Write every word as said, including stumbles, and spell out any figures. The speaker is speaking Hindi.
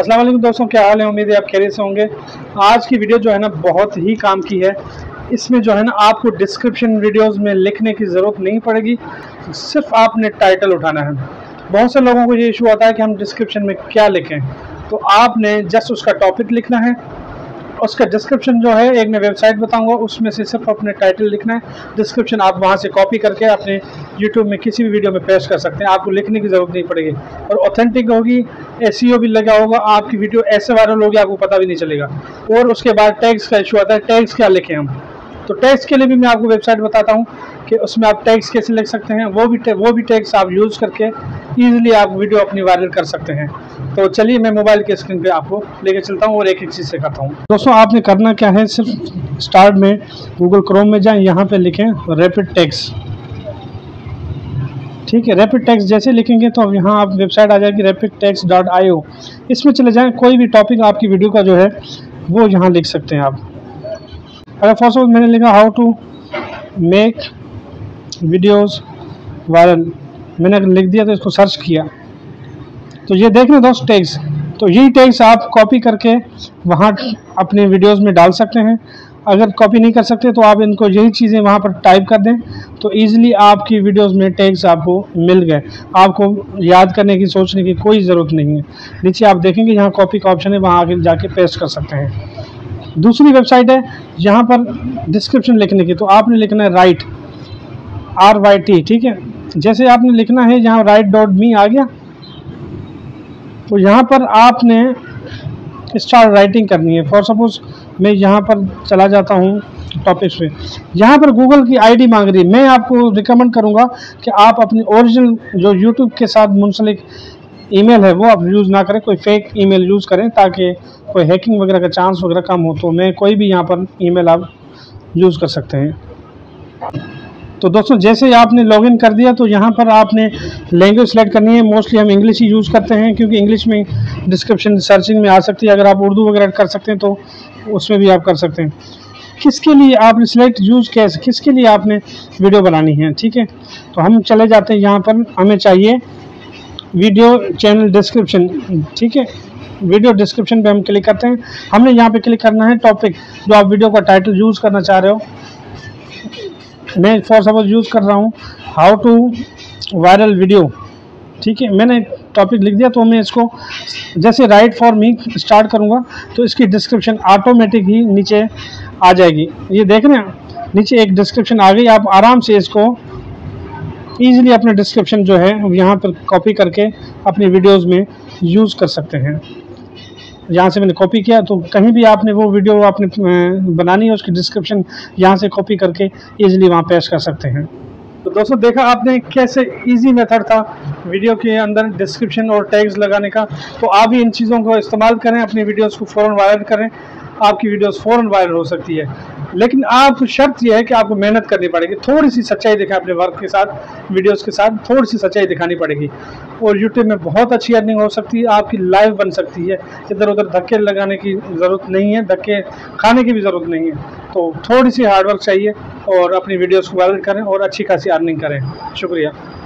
अस्सलाम वालेकुम दोस्तों, क्या हाल है। उम्मीद है आप खैरियत से होंगे। आज की वीडियो जो है ना बहुत ही काम की है। इसमें जो है ना आपको डिस्क्रिप्शन वीडियोस में लिखने की ज़रूरत नहीं पड़ेगी, सिर्फ आपने टाइटल उठाना है। बहुत से लोगों को ये इशू आता है कि हम डिस्क्रिप्शन में क्या लिखें, तो आपने जस्ट उसका टॉपिक लिखना है, उसका डिस्क्रिप्शन जो है एक मैं वेबसाइट बताऊंगा उसमें से सिर्फ अपने टाइटल लिखना है। डिस्क्रिप्शन आप वहां से कॉपी करके अपने यूट्यूब में किसी भी वीडियो में पेश कर सकते हैं, आपको लिखने की ज़रूरत नहीं पड़ेगी और ऑथेंटिक होगी। एसईओ भी लगा होगा, आपकी वीडियो ऐसे वायरल होगी आपको पता भी नहीं चलेगा। और उसके बाद टैग्स का इशू आता है, टैग्स क्या लिखें हम, तो टैग्स के लिए भी मैं आपको वेबसाइट बताता हूँ कि उसमें आप टैग्स कैसे लिख सकते हैं। वो भी वो भी टैग्स आप यूज़ करके ईजिली आप वीडियो अपनी वायरल कर सकते हैं। तो चलिए मैं मोबाइल के स्क्रीन पे आपको लेके चलता हूँ और एक एक चीज़ सिखाता हूँ। दोस्तों आपने करना क्या है, सिर्फ स्टार्ट में गूगल क्रोम में जाएं, यहाँ पे लिखें रैपिड टैग्स। ठीक है, रैपिड टैग्स जैसे लिखेंगे तो अब यहाँ आप वेबसाइट आ जाएगी rapid tags dot I O. इसमें चले जाएँ, कोई भी टॉपिक आपकी वीडियो का जो है वो यहाँ लिख सकते हैं आप। अगर फॉर सपोज मैंने लिखा how to make videos viral, मैंने लिख दिया तो इसको सर्च किया तो ये देख रहे दोस्त टैग्स। तो यही टैग्स आप कॉपी करके वहाँ अपने वीडियोस में डाल सकते हैं। अगर कॉपी नहीं कर सकते तो आप इनको यही चीज़ें वहाँ पर टाइप कर दें तो ईज़िली आपकी वीडियोस में टैग्स आपको मिल गए, आपको याद करने की सोचने की कोई ज़रूरत नहीं है। नीचे आप देखेंगे यहाँ कॉपी का ऑप्शन है, वहाँ आगे जाके पेस्ट कर सकते हैं। दूसरी वेबसाइट है, यहाँ पर डिस्क्रिप्शन लिखने की, तो आपने लिखना है राइट आर वाई टी। ठीक है, जैसे आपने लिखना है यहाँ राइट डॉट मी आ गया तो यहाँ पर आपने स्टार्ट राइटिंग करनी है। फॉर सपोज मैं यहाँ पर चला जाता हूँ टॉपिक्स पे, यहाँ पर गूगल की आईडी मांग रही है। मैं आपको रिकमेंड करूँगा कि आप अपनी ओरिजिनल जो यूट्यूब के साथ मुंसलिक ईमेल है वो आप यूज़ ना करें, कोई फेक ईमेल यूज़ करें ताकि कोई हैकिंग वगैरह का चांस वगैरह कम हो। तो मैं कोई भी यहाँ पर ईमेल आप यूज़ कर सकते हैं। तो दोस्तों जैसे ही आपने लॉगिन कर दिया तो यहाँ पर आपने लैंग्वेज सेलेक्ट करनी है। मोस्टली हम इंग्लिश ही यूज़ करते हैं क्योंकि इंग्लिश में डिस्क्रिप्शन सर्चिंग में आ सकती है। अगर आप उर्दू वगैरह कर सकते हैं तो उसमें भी आप कर सकते हैं। किसके लिए आपने सेलेक्ट यूज़ कैसे, किसके लिए आपने वीडियो बनानी है। ठीक है, तो हम चले जाते हैं यहाँ पर, हमें चाहिए वीडियो चैनल डिस्क्रिप्शन। ठीक है, वीडियो डिस्क्रिप्शन पर हम क्लिक करते हैं। हमने यहाँ पर क्लिक करना है टॉपिक जो आप वीडियो का टाइटल यूज़ करना चाह रहे हो। मैं फॉर सपोज यूज़ कर रहा हूँ हाउ टू वायरल वीडियो। ठीक है, मैंने टॉपिक लिख दिया तो मैं इसको जैसे राइट फॉर मी स्टार्ट करूँगा तो इसकी डिस्क्रिप्शन ऑटोमेटिक ही नीचे आ जाएगी। ये देख रहे हैं नीचे एक डिस्क्रिप्शन आ गई, आप आराम से इसको ईजिली अपने डिस्क्रिप्शन जो है यहाँ पर कॉपी करके अपनी वीडियोज़ में यूज़ कर सकते हैं। यहाँ से मैंने कॉपी किया तो कहीं भी आपने वो वीडियो आपने बनानी है उसकी डिस्क्रिप्शन यहाँ से कॉपी करके ईजिली वहाँ पेश कर सकते हैं। तो दोस्तों देखा आपने कैसे इजी मेथड था वीडियो के अंदर डिस्क्रिप्शन और टैग्स लगाने का। तो आप भी इन चीज़ों को इस्तेमाल करें, अपनी वीडियोस को फ़ौरन वायरल करें, आपकी वीडियोस फ़ौरन वायरल हो सकती है। लेकिन आप शर्त यह है कि आपको मेहनत करनी पड़ेगी, थोड़ी सी सच्चाई दिखाएं अपने वर्क के साथ, वीडियोस के साथ थोड़ी सी सच्चाई दिखानी पड़ेगी और यूट्यूब में बहुत अच्छी अर्निंग हो सकती है, आपकी लाइव बन सकती है। इधर उधर धक्के लगाने की ज़रूरत नहीं है, धक्के खाने की भी ज़रूरत नहीं है। तो थोड़ी सी हार्डवर्क चाहिए और अपनी वीडियोज़ को वायरल करें और अच्छी खासी अर्निंग करें। शुक्रिया।